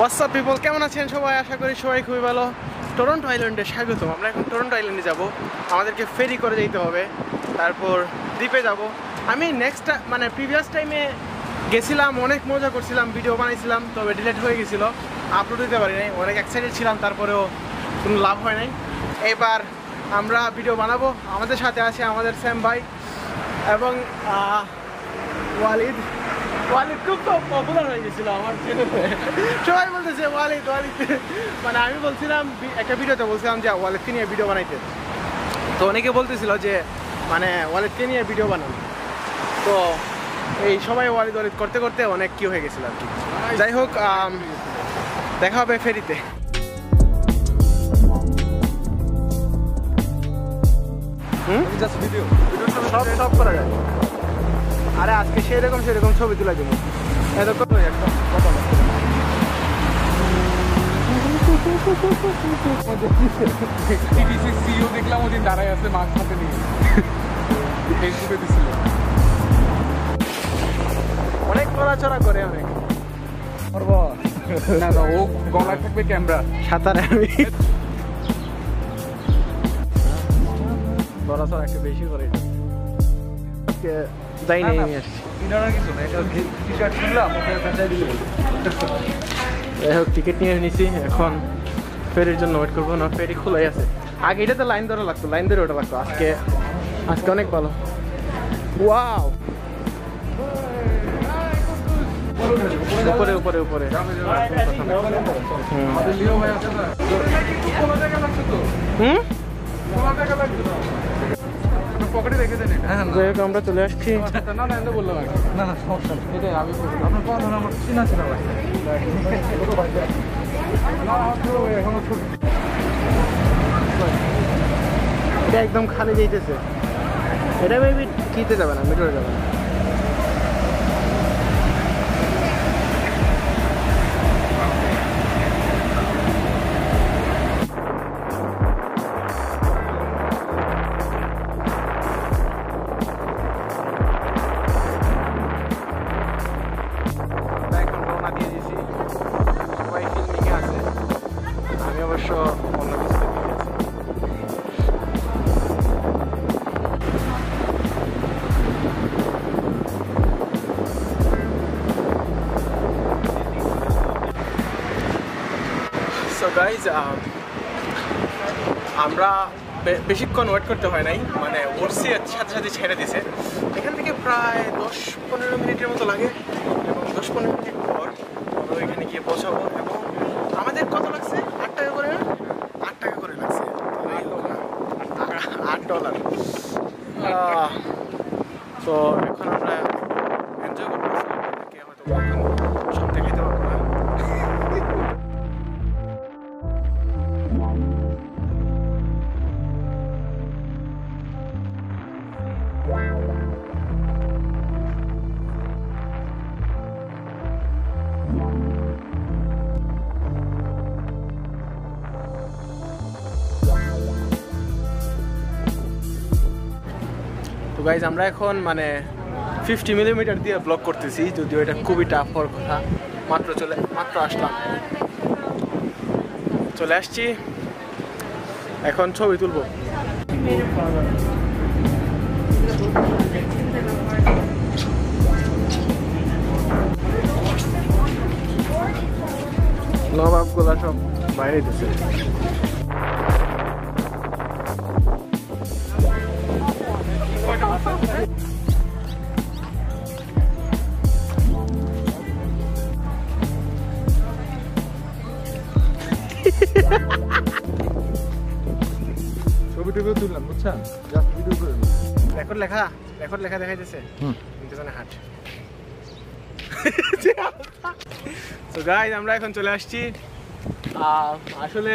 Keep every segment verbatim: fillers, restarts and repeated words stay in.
What's up people? কেমন আছেন সবাই? আশা করি সবাই খুবই ভালো। টরন্টো আইল্যান্ডে স্বাগত। আমরা এখন টরন্টো আইল্যান্ডে যাব। আমাদেরকে ফেরি করে যেতে হবে, তারপর দ্বীপে যাব। আমি নেক্সট মানে প্রিভিয়াস টাইমে গেছিলাম, অনেক মজা করছিলাম, ভিডিও বানাইছিলাম, তবে ডিলেট হয়ে গেছিলো, আপলোড দিতে পারি নাই। অনেক এক্সাইটেড ছিলাম, তারপরেও কোনো লাভ হয় নাই। এবার আমরা ভিডিও বানাবো। আমাদের সাথে আছে আমাদের স্যাম ভাই এবং ওয়ালিদ। ওয়ালিদ খুব পপুলার হয়ে গেছিলো আমার চ্যানেলে, সবাই বলতেছে ওয়ালিদ ওয়ালিদ। মানে আমি বলছিলাম একটা ভিডিওতে, বলছিলাম যে ওয়ালিদকে নিয়ে ভিডিও বানাইতে, তো অনেকে বলতেছিল যে মানে ওয়ালিদকে নিয়ে ভিডিও বানানো। তো এই সবাই ওয়ালিদ ওয়ালিদ করতে করতে অনেক কি হয়ে গেছিলো আর কি। যাই হোক, দেখা হবে ফেরিতে। হুম, জাস্ট ভিডিও ভিডিও সব সব করা যায়। আরে আজকে সেরকম সেরকম ছবি তোলা যাবে, এরকম একটা কথা বলতে টিভিসি সিও দেখলাম ওদিন দাঁড়ায় আছে মাস্ক হাতে নিয়ে, ফেসবুকে দিছিল। অনেক নড়াচড়া করে, অনেক করব না না, ও গলায় থাকবে ক্যামেরা, সাঁতারে আমি নড়াচড়া একটু বেশি করে। এখন ফেরির জন্য ওয়েট করবো না, ফেরি খোলাই আছে। আগে এটাতে লাইন ধরা লাগতো, লাইন ধরে ওটা লাগতো। আজকে আজকে অনেক ভালো। ওয়াও, উপরে উপরে উপরে। হুম, আমরা চলে আসছি। একদম খালি যেতেছে, এটা মেবি কিতে যাবে না, মেট্রো যাবে না। আমরা বেশিক্ষণ ওয়েট করতে হয় নাই, মানে ওরসি সাথে সাথে ছেড়ে দিছে। এখান থেকে প্রায় দশ পনেরো মিনিটের মতো লাগে, এবং দশ পনেরো মিনিট পর আমরা ওইখানে গিয়ে পৌঁছাবো। এবং আমাদের কত লাগছে? আট টাকা করে আট টাকা করে লাগছে, আট ডলার। তো এখন আমরা এনজয় করতে পারছি, হয়তো সব দেখাইতে পারবো না। গাইজ, আমরা এখন মানে ফিফটি মিলিমিটার দিয়ে ব্লক করতেছি, যদিও এটা খুবই টাফ হওয়ার কথা। মাত্র চলে মাত্র আসলাম, চলে আসছি, এখন ছবি তুলব। নবাবগুলা সব বাইরে দিচ্ছে। ছবি টবি তুললাম, বুঝছেন, জাস্ট ভিডিও করে রেকর্ড লেখা রেকর্ড লেখা দেখাইতেছে। হুম, পিছনে হাট। সো গাইস, আমরা এখন চলে আসছি। আসলে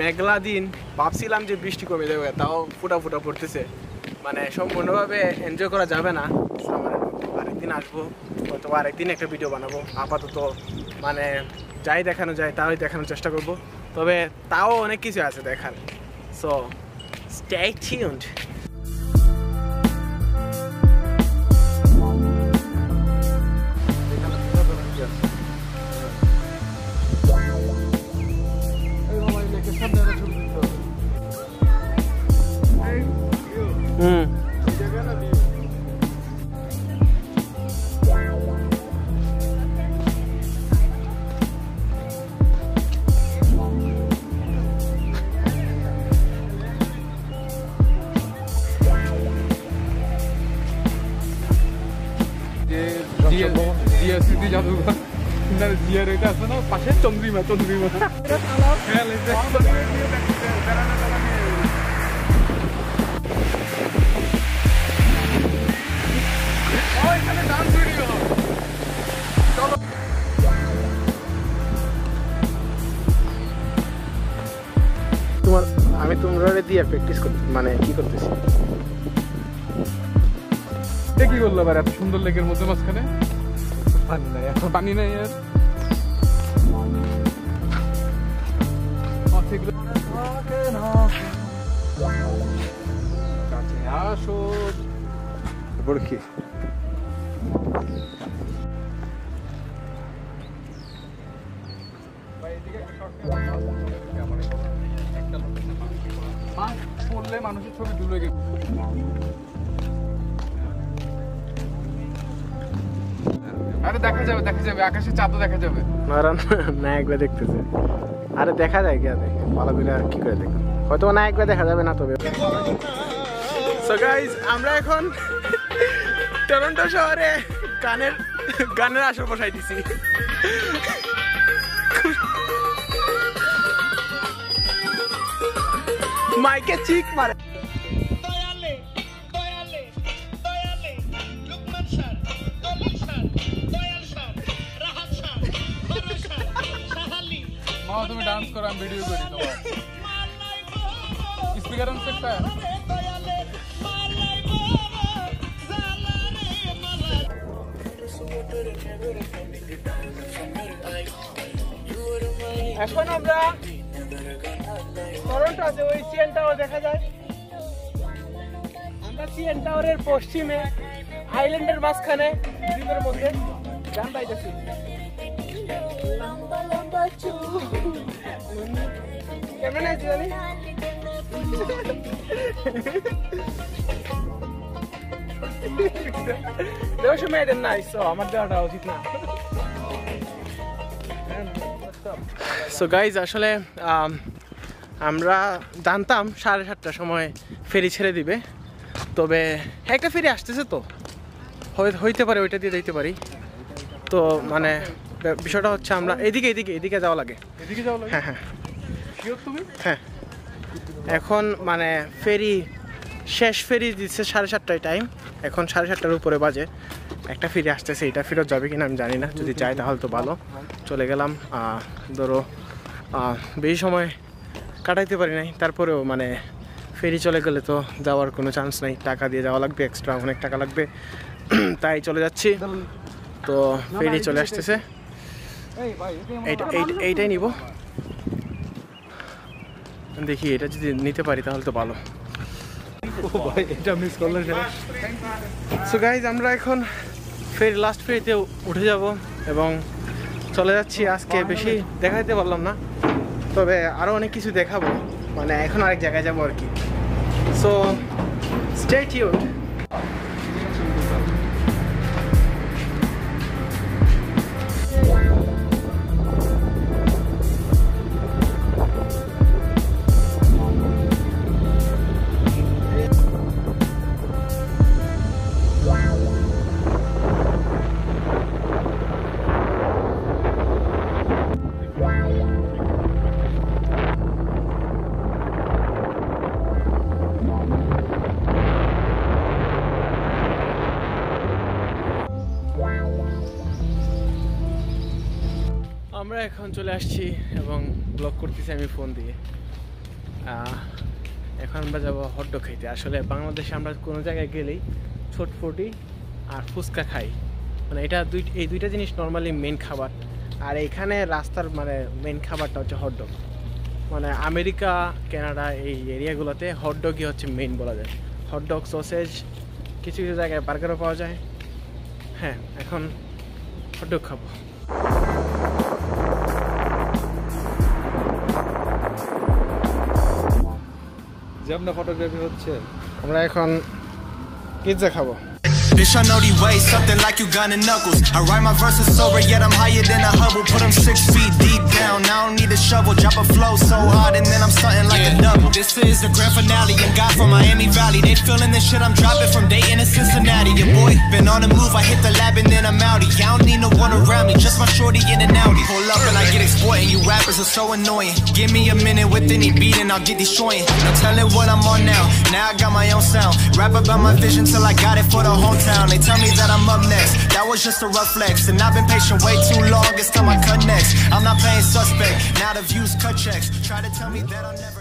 মেঘলা দিন, ভাবছিলাম যে বৃষ্টি কমে যাবে, তাও ফোটা ফোটা পড়তেছে। মানে সম্পূর্ণভাবে এনজয় করা যাবে না। আরেকদিন আসবো, অথবা আরেকদিন একটা ভিডিও বানাবো। আপাতত মানে যাই দেখানো যায় তাই দেখানোর চেষ্টা করব, তবে তাও অনেক কিছু আছে দেখার। So stay tuned. আমি তোমরা দিয়ে প্র্যাকটিস করতে মানে কি করতেছি কি করলো আবার এত সুন্দর লেকের মধ্যে মাঝখানে পানি নাই আর মাছ পড়লে মানুষের ছবি তুলে গেছে আরে দেখা যাবে দেখা যাবে আকাশে চাঁদও দেখা যাবে না একবার দেখতেছে আরে দেখা যায় কি আরে ভালো করে আর কি করে দেখো হয়তো না একবার দেখা যাবে না তবে সো গাইস আমরা এখন টরন্টো শহরে গানের গানের আসর বসাই দিছি মাইকে চিক মারে তুমি ডান্স করো আমি ভিডিও করি তোমার স্পিকার অন সেট কর এখন আমরা টরন্টো আছে ওই সিএন টাওয়ার দেখা যায় আমরা সিএন টাওয়ারের পশ্চিমে আইল্যান্ডের মাঝখানে দ্বীপের মধ্যে গান বাইতেছি কেমন আছে জানি দোষ মেয়েদের নাই সো আমার দেওয়াটা উচিত না সো গাইজ আসলে আমরা জানতাম সাড়ে সাতটার সময় ফেরি ছেড়ে দিবে তবে একটা ফেরি আসতেছে তো হইতে পারে ওইটা দিয়ে দিতে পারি তো মানে বিষয়টা হচ্ছে আমরা এদিকে এদিকে এদিকে যাওয়া লাগে হ্যাঁ হ্যাঁ হ্যাঁ এখন মানে ফেরি শেষ ফেরি দিচ্ছে সাড়ে সাতটায় টাইম এখন সাড়ে সাতটার উপরে বাজে একটা ফেরি আসতেছে এটা ফেরত যাবে কিনা আমি জানি না যদি যাই তাহলে তো ভালো চলে গেলাম ধরো বেশি সময় কাটাইতে পারি নাই তারপরেও মানে ফেরি চলে গেলে তো যাওয়ার কোনো চান্স নাই টাকা দিয়ে যাওয়া লাগবে এক্সট্রা অনেক টাকা লাগবে তাই চলে যাচ্ছি তো ফেরি চলে আসতেছে এইটাই নিব দেখি এটা যদি নিতে পারি তাহলে তো ভালো এটা মিস করলে সো গাইজ আমরা এখন ফের লাস্ট ফেরিতে উঠে যাব এবং চলে যাচ্ছি আজকে বেশি দেখাইতে পারলাম না তবে আরও অনেক কিছু দেখাবো মানে এখন আরেক জায়গায় যাবো আর কি সো স্টে টিউনড আমরা এখন চলে আসছি এবং ব্লগ করতেছি আমি ফোন দিয়ে এখন আমরা যাবো হটডগ খাইতে আসলে বাংলাদেশে আমরা কোনো জায়গায় গেলেই ছোটফুটি আর ফুচকা খাই মানে এটা দুই এই দুইটা জিনিস নর্মালি মেন খাবার আর এখানে রাস্তার মানে মেন খাবারটা হচ্ছে হটডগ মানে আমেরিকা কানাডা এই এরিয়াগুলোতে হটডগই হচ্ছে মেন বলা যায় হটডগ সসেজ কিছু কিছু জায়গায় বার্গারও পাওয়া যায় হ্যাঁ এখন হটডগ খাবো আমরা ফটোগ্রাফি হচ্ছে আমরা এখন পিৎজা খাবো Bitch, I know the way, something like you gun and knuckles. I write my verses sober, yet I'm higher than a Hubble. Put them six feet deep down, I don't need a shovel. Drop a flow so hard and then I'm something like yeah. a double. This is the grand finale, and God from Miami Valley. They feeling this shit, I'm dropping from Dayton to Cincinnati. Your boy tripping. On the move, I hit the lab and then I'm outie. I don't need no one around me, just my shorty in and outie. Pull up and I get exploiting, you rappers are so annoying. Give me a minute with any beat and I'll get destroying. No telling what I'm on now, now I got my own sound. Rap about my vision till I got it for the hometown. They tell me that I'm up next, that was just a rough flex. And I've been patient way too long, it's time I cut next. I'm not playing suspect, now the views cut checks. Try to tell me that I'm never